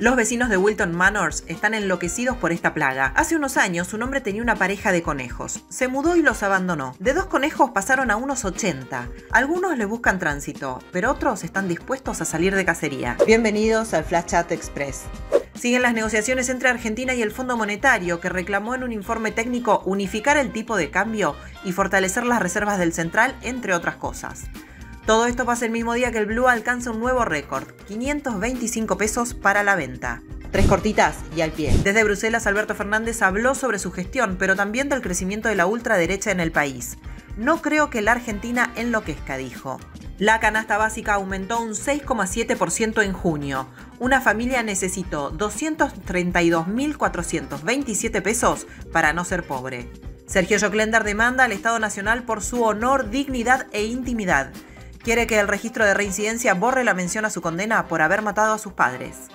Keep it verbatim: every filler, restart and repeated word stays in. Los vecinos de Wilton Manors están enloquecidos por esta plaga. Hace unos años un hombre tenía una pareja de conejos. Se mudó y los abandonó. De dos conejos pasaron a unos ochenta. Algunos le buscan tránsito, pero otros están dispuestos a salir de cacería. Bienvenidos al Flash Chat Express. Siguen las negociaciones entre Argentina y el Fondo Monetario, que reclamó en un informe técnico unificar el tipo de cambio y fortalecer las reservas del central, entre otras cosas. Todo esto pasa el mismo día que el blue alcanza un nuevo récord, quinientos veinticinco pesos para la venta. Tres cortitas y al pie. Desde Bruselas, Alberto Fernández habló sobre su gestión, pero también del crecimiento de la ultraderecha en el país. No creo que la Argentina enloquezca, dijo. La canasta básica aumentó un seis coma siete por ciento en junio. Una familia necesitó doscientos treinta y dos mil cuatrocientos veintisiete pesos para no ser pobre. Sergio Schoklender demanda al Estado Nacional por su honor, dignidad e intimidad. Quiere que el registro de reincidencia borre la mención a su condena por haber matado a sus padres.